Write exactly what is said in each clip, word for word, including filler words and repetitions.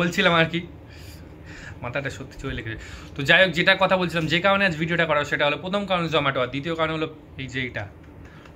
বলছিলাম আর কি, মাথাটা সত্যি চলে গেছে। তো যাই হোক, যেটা কথা বলছিলাম, যে কারণে আজ ভিডিওটা করা সেটা হলো, প্রথম কারণ জোম্যাটো, আর দ্বিতীয় কারণ হলো এই যে এইটা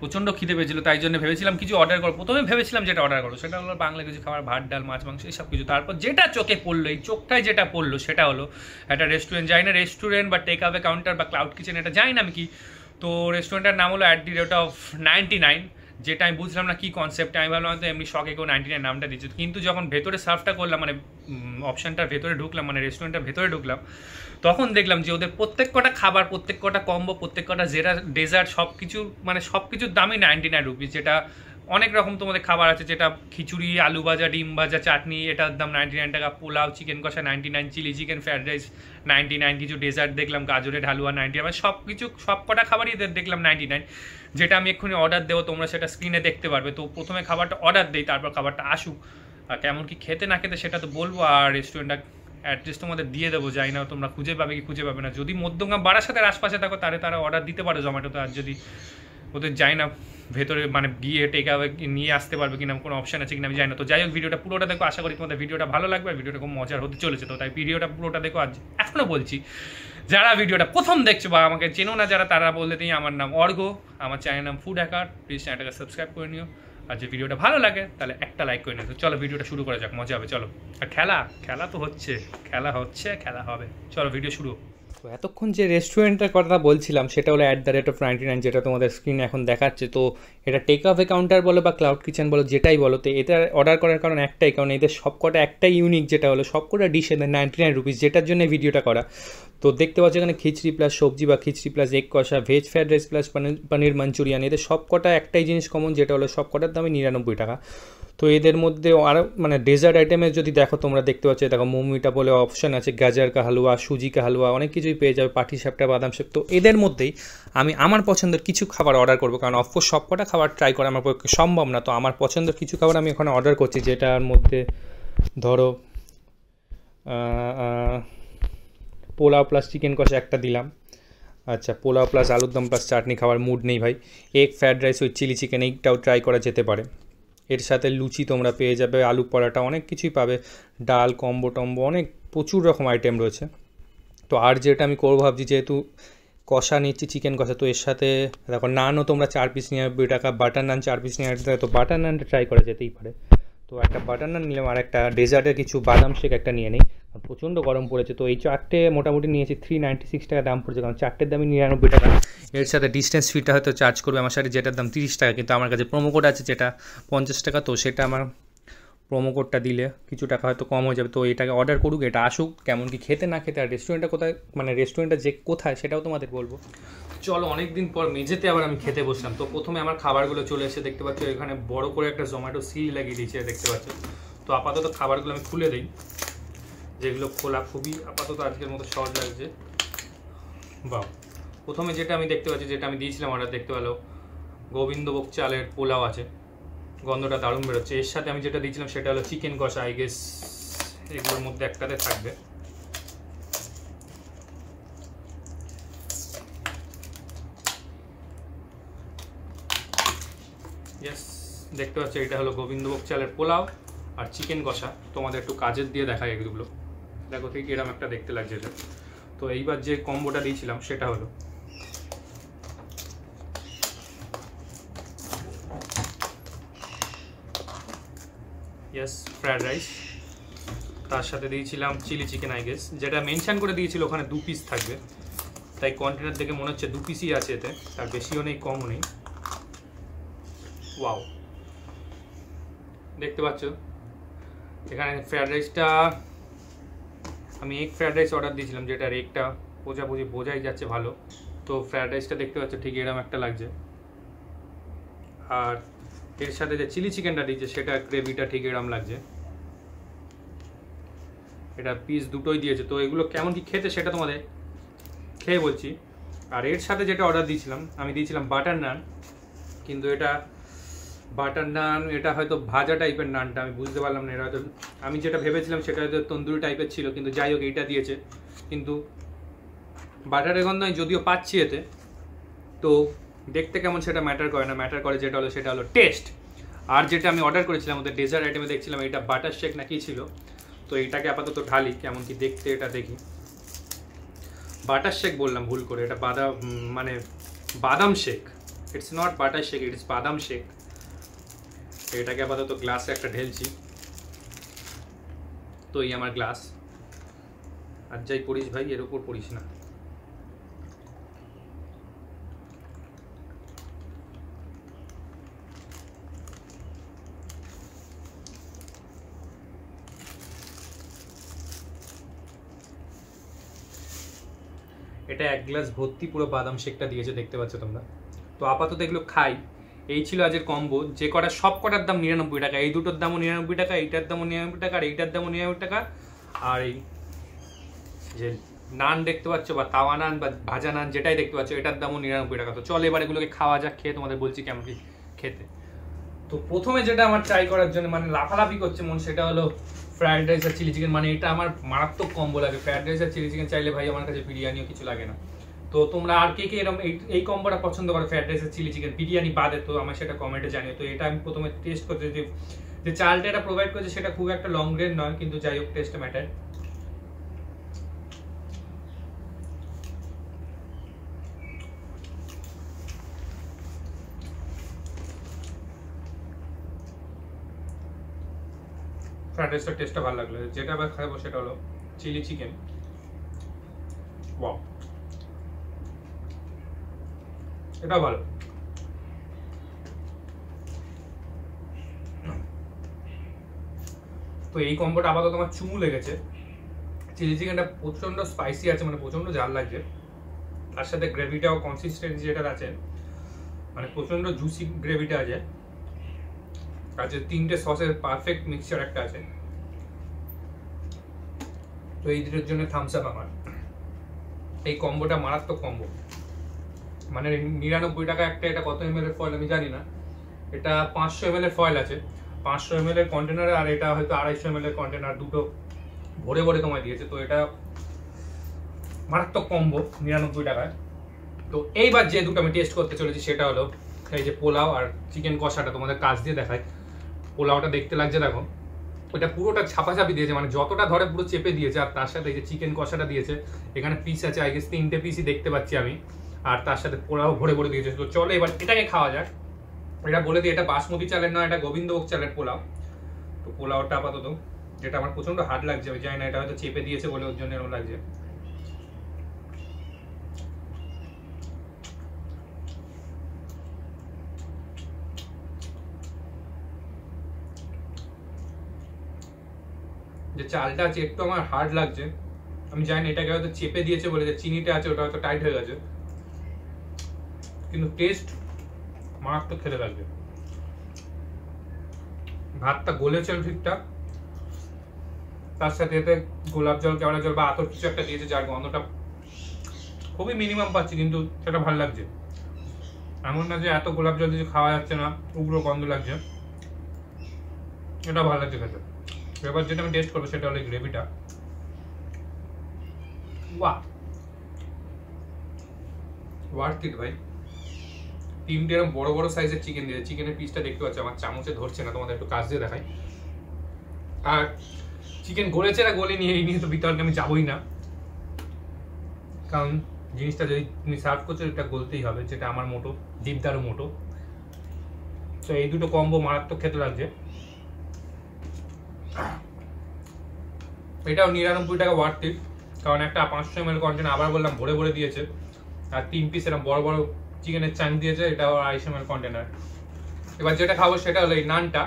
প্রচণ্ড খিদে পেয়েছিল, তাই জন্য ভেবেছিলাম কিছু অর্ডার করো। প্রথমে ভেবেছিলাম যেটা অর্ডার করো সেটা হলো বাংলা কিছু খাবার, ভাত ডাল মাছ মাংস এইসব কিছু। তারপর যেটা চোখে পড়লো, এই চোখটায় যেটা পড়লো সেটা হলো একটা রেস্টুরেন্ট, যাই না রেস্টুরেন্ট বা টেক আওয়ে কাউন্টার বা ক্লাউড কিচেন, এটা যাই না আমি কি। তো রেস্টুরেন্টটার নাম হলো অ্যাট নাইনটি নাইন, যেটা আমি বুঝলাম না কী কনসেপ্ট। আমি ভাবলাম হয়তো এমনি শখে কেউ নাইনটি নাইন নামটা দিচ্ছে, কিন্তু যখন ভেতরে সার্ভটা করলাম, মানে অপশানটার ভেতরে ঢুকলাম, মানে রেস্টুরেন্টটার ভেতরে ঢুকলাম, তখন দেখলাম যে ওদের প্রত্যেক কটা খাবার, প্রত্যেক কটা কম্বো, প্রত্যেক কটা জেরা ডেজার্ট সব কিছু, মানে সব কিছুর দামই নাইনটি নাইন রুপিস। যেটা অনেক রকম তোমাদের খাবার আছে, যেটা খিচুড়ি, আলু ভাজা, ডিম ভাজা, চাটনি, এটার দাম নাইনটি নাইন টাকা, পোলাও, চিকেন কষা ninety nine, chilli chicken, fried rice ninety nine, কিছু ডেজার্ট দেখলাম গাজরের হালুয়া নাইনটি নাইন, মানে সব কিছু সব কটা খাবারই এদের দেখলাম নাইনটি নাইন। যেটা আমি এক্ষুনি অর্ডার দেবো, তোমরা সেটা স্ক্রিনে দেখতে পারবে। তো প্রথমে খাবারটা অর্ডার দিই, তারপর খাবারটা আসুক, আর কেমন কি খেতে না খেতে সেটা তো বলবো, আর রেস্টুরেন্টটা অ্যাড্রেস তোমাদের দিয়ে দেবো, যাই না তোমরা খুঁজে পাবে কি খুঁজে পাবে না। যদি মধ্যমগ্রাম বারাসাতের আশপাশে থাকো তাহলে তারা অর্ডার দিতে পারো জোম্যাটোতে, আর যদি ওদের যাই না ভেতরে মানে গিয়ে টেক আওয়ে নিয়ে আসতে পারবে কিনা, কোনো অপশান আছে কিনা আমি জানি না। তো যাই হোক, ভিডিওটা পুরোটা দেখো, আশা করি তোমাদের ভিডিওটা ভালো লাগবে, আর ভিডিওটা খুব মজার হতে চলেছে। তো তাই ভিডিওটা পুরোটা দেখো। আজ এখনও বলছি, যারা ভিডিওটা প্রথম দেখছো বা আমাকে চেনো না যারা, তারা বলতে দিই আমার নাম অর্ঘ, আমার চ্যানেলের নাম ফুড হ্যাকার, প্লিজ চ্যানেলটাকে সাবস্ক্রাইব করে নিও, আর যে ভিডিওটা ভালো লাগে তাহলে একটা লাইক করে নিও। তো চলো ভিডিওটা শুরু করা যাক, মজা হবে। চলো, আর খেলা খেলা তো হচ্ছে, খেলা হচ্ছে, খেলা হবে, চলো ভিডিও শুরু। তো এতক্ষণ যে রেস্টুরেন্টের কথা বলছিলাম সেটা হলো অ্যাট নাইনটি নাইন, যেটা তোমাদের স্ক্রিনে এখন দেখাচ্ছে। তো এটা টেক আওয়ে কাউন্টার বলো বা ক্লাউড কিচেন বলো, যেটাই বলো, তো এটা অর্ডার করার কারণ একটাই, কারণ এদের সবকটা একটাই ইউনিক, যেটা হলো সবকটা ডিশ এদের নাইনটি নাইন রুপিস, যেটার জন্য ভিডিওটা করা। তো দেখতে পাচ্ছ এখানে খিচড়ি প্লাস সবজি বা খিচড়ি প্লাস এগ কষা, veg fried rice plus paneer paneer Manchurian, এদের সবকটা একটাই জিনিস কমন, যেটা হলো সবকটার দামে নিরানব্বই টাকা। তো এদের মধ্যে আরও মানে ডেজার্ট আইটেমের যদি দেখো, তোমরা দেখতে পাচ্ছ দেখো মোমিটা বলে অপশান আছে, গাজর কা হালুয়া, সুজি কা হালুয়া, অনেক কিছুই পেয়ে যাবে, পাটি সাপটা, বাদাম সেপ। তো এদের মধ্যেই আমি আমার পছন্দের কিছু খাবার অর্ডার করবো, কারণ অফকোর্স সবকটা খাবার ট্রাই করা আমার পক্ষে সম্ভব না। তো আমার পছন্দের কিছু খাবার আমি এখানে অর্ডার করছি, যেটার মধ্যে ধরো পোলাও প্লাস চিকেন কষা একটা দিলাম, আচ্ছা পোলাও প্লাস আলুর দম প্লাস চাটনি, খাবার মুড নেই ভাই। Egg fried rice with chilli chicken, এইটাও ট্রাই করা যেতে পারে। এর সাথে লুচি তোমরা পেয়ে যাবে, আলু পরাটা, অনেক কিছুই পাবে, ডাল কম্বো টম্বো, অনেক প্রচুর রকম আইটেম রয়েছে। তো আর যেটা আমি করবো ভাবছি, যেহেতু কষা নিচ্ছি চিকেন কষা, তো এর সাথে দেখো নানও তোমরা চার পিস নিরানব্বই টাকা বাটার নান চার পিস নিরানব্বই টাকা, তো বাটার নানটা ট্রাই করা যেতেই পারে। তো একটা বাটার নান নিলাম, আর একটা ডেজার্টের কিছু বাদাম শেক একটা নিয়ে নিই, প্রচণ্ড গরম পড়েছে। তো এই চারটে মোটামুটি নিয়েছি, থ্রি নাইনটি সিক্স টাকা দাম পড়েছে, কারণ চারটের দামই নিরানব্বই টাকা। এর সাথে ডিস্টেন্স ফিটা হয়তো চার্জ করবে আমার সাথে, যেটার দাম তিরিশ টাকা, কিন্তু আমার কাছে প্রোমো কোড আছে যেটা পঞ্চাশ টাকা, তো সেটা আমার প্রোমো কোডটা দিলে কিছু টাকা হয়তো কম হয়ে যাবে। তো এটাকে অর্ডার করুক, এটা আসুক, কেমন কি খেতে না খেতে, আর রেস্টুরেন্টটা কোথায় মানে রেস্টুরেন্টটা যে কোথায় সেটাও তোমাদের বলবো। চলো, অনেকদিন পর মেঝেতে আবার আমি খেতে বসলাম। তো প্রথমে আমার খাবারগুলো চলে এসে দেখতে পাচ্ছ, এখানে বড় করে একটা জোম্যাটো সিল লাগিয়ে দিয়েছে দেখতে পাচ্ছ। তো আপাতত খাবারগুলো আমি খুলে দিই, যেগুলো খোলা খুবই আপাতত আজকের মতো সহজ লাগছে। বা প্রথমে যেটা আমি দেখতে পাচ্ছি, যেটা আমি দিয়েছিলাম অর্ডার, দেখতে পেলো গোবিন্দভোগ চালের পোলাও আছে, গন্ধটা দারুণ বেরোচ্ছে। এর সাথে আমি যেটা দিয়েছিলাম সেটা হলো চিকেন কষা, আই গেস এগুলোর মধ্যে একটাতে থাকবে। দেখতে পাচ্ছ এটা হলো গোবিন্দভোগ চালের পোলাও আর চিকেন কষা, তোমাদের একটু কাজের দিয়ে দেখায় এগুলো, দেখো ঠিক এরকম একটা দেখতে লাগছে এটা। তো এইবার যে কম্বোটা দিয়েছিলাম সেটা হলো ইয়েস ফ্রায়েড রাইস, তার সাথে দিয়েছিলাম চিলি চিকেন আই গেস, যেটা মেনশান করে দিয়েছিল ওখানে দু পিস থাকবে, তাই কন্টেনার দেখে মনে হচ্ছে দু পিসই আছে এতে, তার বেশিও নেই কমও নেই। ওয়াও, দেখতে পাচ্ছ এখানে ফ্রায়েড রাইসটা, আমি এগ ফ্রায়েড রাইস অর্ডার দিয়েছিলাম, যেটার এগটা বোঝাবুঝি বোঝাই যাচ্ছে ভালো। তো ফ্রায়েড রাইসটা দেখতে পাচ্ছ ঠিক এরকম একটা লাগছে, আর এর সাথে যে চিলি চিকেনটা দিয়েছে সেটা গ্রেভিটা ঠিক এরকম লাগছে, এটা পিস দুটোই দিয়েছে। তো এগুলো কেমন কি খেতে সেটা তোমাদের খেয়ে বলছি। আর এর সাথে যেটা অর্ডার দিয়েছিলাম, আমি দিয়েছিলাম বাটার নান, কিন্তু এটা বাটার নান, এটা হয়তো ভাজা টাইপের নানটা আমি বুঝতে পারলাম না, এটা হয়তো আমি যেটা ভেবেছিলাম সেটা হয়তো তন্দুরি টাইপের ছিল, কিন্তু যাই হোক এইটা দিয়েছে। কিন্তু বাটারের গন্ধ আমি যদিও পাচ্ছি এতে, তো দেখতে কেমন সেটা ম্যাটার করে না, ম্যাটার করে যেটা হলো সেটা হলো টেস্ট। আর যেটা আমি অর্ডার করেছিলাম ওদের ডেজার্ট আইটেমে দেখছিলাম, এটা বাটার শেক না কি ছিল, तो এটাকে আপাতত ঢালি কেমন কি দেখতে এটা দেখি। বাটার শেক বললাম ভুল করে, এটা বাদাম মানে বাদাম shake, it's not butter shake it's বাদাম শেক। এটাকে আপাতত গ্লাসে একটা ঢেলছি। তো এই আমার গ্লাস, আর যাই পড়িস ভাই এর উপর পড়িস না। এটা এক গ্লাস ভর্তি পুরো বাদাম শেকটা দিয়েছে দেখতে পাচ্ছ তোমরা। তো আপাতত এগুলো খাই। এই ছিল আজের কম্বো, যে কটা সব কটার দাম নিরানব্বই টাকা, এই দুটোর দামও নিরানব্বই টাকা, এইটার দামও নিরানব্বই টাকা, আর এইটার দামও নিরানব্বই টাকা। আর এই যে নান দেখতে পাচ্ছ বা তাওয়া নান বা ভাজা নান যেটাই দেখতে পাচ্ছ এটার দামও নিরানব্বই টাকা। তো চলো এবার এগুলোকে খাওয়া যাক, খেয়ে তোমাদের বলছি কেমন কি খেতে। তো প্রথমে যেটা আমার ট্রাই করার জন্য মানে লাফালাফি করছে মন, সেটা হলো ফ্রায়েড রাইস আর চিলি চিকেন। মানে এটা আমার মারাত্মক কম্বো লাগে, ফ্রায়েড রাইস আর চিলি চিকেন চাইলে ভাই আমার কাছে বিরিয়ানিও কিছু লাগে না। তো তোমরা আর কে কে এরকম এই কম্বোটা পছন্দ করো, ফ্রায়েড রাইস আর চিলি চিকেন বিরিয়ানি বাদে, তো আমার সেটা কমেন্টে জানিও। তো এটা আমি প্রথমে টেস্ট করছি, যে চালটা এটা প্রোভাইড করছে সেটা খুব একটা লং গ্রেন নয়, কিন্তু যাই হোক টেস্ট ম্যাটার। ফ্রাইড রাইসটার টেস্টটা ভালো লাগলো। যেটা আবার খাবো সেটা হলো চিলি চিকেন। ওয়াও এটা ভালো। তো এই কম্বোটা আপাতত আমার চুমু লেগেছে। চিলি চিকেনটা প্রচন্ড স্পাইসি আছে, মানে প্রচন্ড ঝাল লাগছে, তার সাথে গ্রেভিটাও কনসিস্টেন্সি যেটা আছে মানে প্রচন্ড জুসি গ্রেভিটা আছে, কাছে তিনটে সসের পারফেক্ট মিক্সচার একটা আছে। তো এই দুটোর জন্য থামস আপ। আমার এই কম্বোটা মারাত্মক কম্বো, মানে নিরানব্বই টাকা একটা, এটা কত এম এল এর ফয়েল আমি জানি না, এটা পাঁচশো এম এল এর ফয়েল আছে, পাঁচশো এম এল এর কন্টেনার, আর এটা হয়তো আড়াইশো এম এল এর কন্টেনার, দুটো ভরে ভরে তোমায় দিয়েছে। তো এটা মারাত্মক কম্বো নিরানব্বই টাকায়। তো এইবার যে দুটো আমি টেস্ট করতে চলেছি সেটা হলো এই যে পোলাও আর চিকেন কষাটা, তোমাদের কাজ দিয়ে দেখায়। পোলাওটা দেখতে লাগছে দেখো, এটা পুরোটা ছাপাছাপি দিয়েছে, মানে যতটা ধরে পুরো চেপে দিয়েছে। আর তার সাথে এই যে চিকেন কষাটা দিয়েছে, এখানে পিস আছে আই গেস তিনটে পিসই দেখতে পাচ্ছি আমি, আর তার সাথে পোলাও ভরে ভরে দিয়েছে। তো চলো এবার এটাকে খাওয়া যাক। এটা বলে দিই এটা বাসমতি চালের নয়, এটা গোবিন্দভোগ চালের পোলাও। তো পোলাওটা আপাতত যেটা আমার প্রচণ্ড হার্ড লাগছে, আমি জানি না এটা হয়তো চেপে দিয়েছে বলে ওর জন্য এরকম লাগছে। যে চালটা আছে একটু আমার হার্ড লাগছে, আমি জানি না এটাকে হয়তো চেপে দিয়েছে বলে, যে চিনিটা আছে ওটা হয়তো টাইট হয়ে গেছে, কিন্তু টেস্ট মারাত্মক খেলে লাগবে। ভাতটা গলেছে ঠিকঠাক, তার সাথে এতে গোলাপ জল কেওড়া জল বা আতর কিছু একটা দিয়েছে, যার গন্ধটা খুবই মিনিমাম পাচ্ছি, কিন্তু সেটা ভালো লাগছে। এমন না যে এত গোলাপ জল দিয়ে খাওয়া যাচ্ছে না, উগ্র গন্ধ লাগছে, এটা ভালো লাগছে খেতে। এবার যেটা আমি টেস্ট করবো সেটা হলো গ্রেভিটা। ওয়াহ ওয়ার্থ ইট ভাই। তিনটে এরকম বড় বড় সাইজের চিকেন দিয়েছে, চিকেনের পিসটা দেখতে পাচ্ছি আমার চামচে ধরছে না, তোমাদের একটু কাজ দিয়ে দেখাই। আর চিকেন গলেছে না গলে নিয়ে এই নিয়ে তো বিতর্কে আমি যাবোই না, কারণ জিনিসটা যদি তুমি সার্ভ করছো এটা গলতেই হবে, যেটা আমার মোটো, দীপদারও মোটো। তো এই দুটো কম্বো মারাত্মক খেতে লাগছে। এটাও নিরানব্বই টাকা ওয়ার্থ ইট, কারণ একটা পাঁচশো এম এল কন্টেন আবার বললাম ভরে ভরে দিয়েছে, আর তিন পিস এরকম বড় বড় চিকেনের চাং দিয়েছে, এটা আড়াইশো এম এল কন্টেনার। এবার যেটা খাবো সেটা হলো এই নানটা।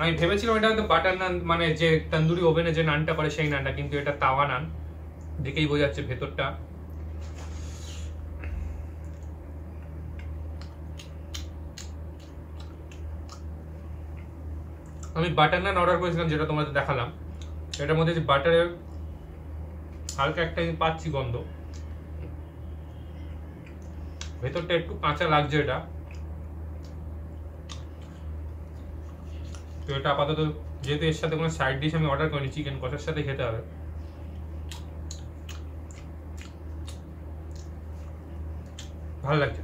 আমি ভেবেছিলাম এটা হয়তো বাটার নান, মানে যে তন্দুরি ওভেনে যে নানটা করে সেই নানটা, কিন্তু এটা তাওয়া নান, দেখেই বোঝা যাচ্ছে ভেতরটা। আমি বাটার নান অর্ডার করেছিলাম যেটা তোমাদের দেখালাম, এটার মধ্যে যে বাটারের হালকা একটা পাচ্ছি গন্ধ, ভেতরটা একটু কাঁচা লাগছে এটা। তো এটা আপাতত যেহেতু এর সাথে কোনো সাইড ডিশ আমি অর্ডার করিনি, চিকেন কষার সাথে খেতে হবে। ভালো লাগছে।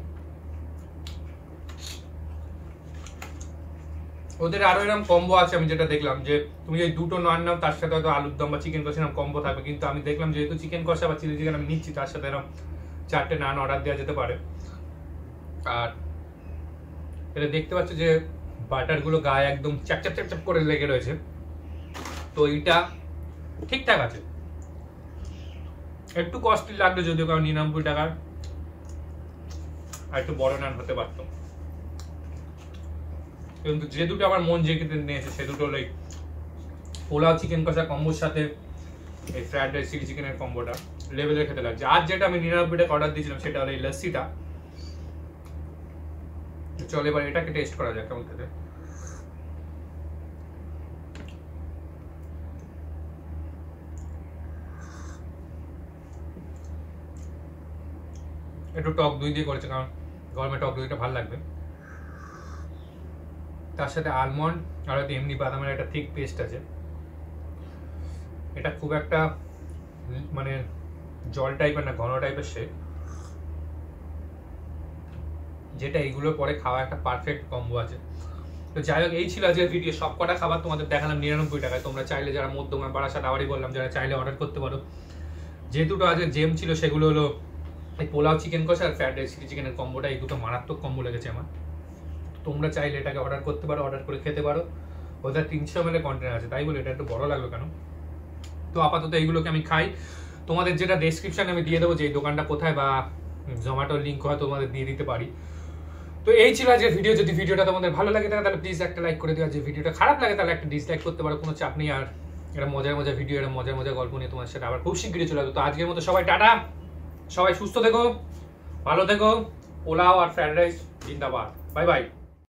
ওদের আরো এরকম কম্বো আছে, আমি যেটা দেখলাম যে তুমি যদি দুটো নান নাও তার সাথে হয়তো আলুর দম বা চিকেন কষা এরকম কম্বো থাকবে, কিন্তু আমি দেখলাম যেহেতু চিকেন কষা বা চিলি চিকেন আমি নিচ্ছি তার সাথে এরকম চারটে নান অর্ডার দেওয়া যেতে পারে। আর এটা দেখতে পাচ্ছ যে বাটারগুলো গায়ে একদম চ্যাপচ্যাপ চ্যাপচ্যাপ করে লেগে রয়েছে, তো এটা ঠিকঠাক আছে, একটু কস্টলি লাগলো যদিও, কারণ নিরানব্বই টাকার আর একটু বড় নান হতে পারতো। কিন্তু যে দুটো আমার মন যে খেতে নিয়েছে সে দুটো হলো পোলাও চিকেন কষা কম্বোর সাথে এই ফ্রাইড রাইস চিলি চিকেনের কম্বোটা লেভেলের খেতে লাগছে। আর যেটা আমি নিরানব্বই টাকা অর্ডার দিয়েছিলাম সেটা হলো এই লস্যিটা। চলো এবার এটাকে টেস্ট করা যাক কেমন খেতে। একটু টক দই দিয়ে করেছে কারণ গরমে টক দইটা ভালো লাগবে, তার সাথে আলমন্ড আর এমনি বাদামের একটা থিক পেস্ট আছে। এটা খুব একটা মানে জল টাইপের না, ঘন টাইপের শেক, যেটা এইগুলোর পরে খাওয়া একটা পারফেক্ট কম্বো আছে। তো যাই হোক এই ছিল আজকের ভিডিও, সব কটা খাবার তোমাদের দেখালাম নিরানব্বই টাকায়। তোমরা চাইলে যারা মধ্যমা বারাসাত আবারই বললাম যারা চাইলে অর্ডার করতে পারো। যে দুটো আজকে জেম ছিল সেগুলো হলো এই পোলাও চিকেন কষা আর ফ্রাইড রাইস চিলি চিকেনের কম্বোটা, এই দুটো মারাত্মক কম্বো লেগেছে আমার। তোমরা চাইলে এটাকে অর্ডার করতে পারো, অর্ডার করে খেতে পারো। ওদের তিনশো এমএল কন্টেনার আছে, তাই বলে এটা একটু বড় লাগলো কেন। তো আপাতত এইগুলোকে আমি খাই। তোমাদের যেটা ডেসক্রিপশানে আমি দিয়ে দেবো যে এই দোকানটা কোথায় বা জোম্যাটোর লিঙ্ক হয় তোমাদের দিয়ে দিতে পারি। তো এই ছিল আজকের ভিডিও। যদি ভিডিওটা তোমাদের ভালো লাগে তাহলে প্লিজ একটা লাইক করে দিও, আর যদি ভিডিওটা খারাপ লাগে তাহলে একটা ডিসলাইক করতে পারো, কোনো চাপ নেই। আর এটা মজার মজার ভিডিও, এটা মজার মজার গল্প নিয়ে তোমার সাথে আবার খুব শিগগিরই চলে আসবে। তো আজকের মতো সবাই টাটা, সবাই সুস্থ থেকো, ভালো থেকো। পোলাও আর ফ্রাইড রাইস জিন্দাবাদ, বাই বাই।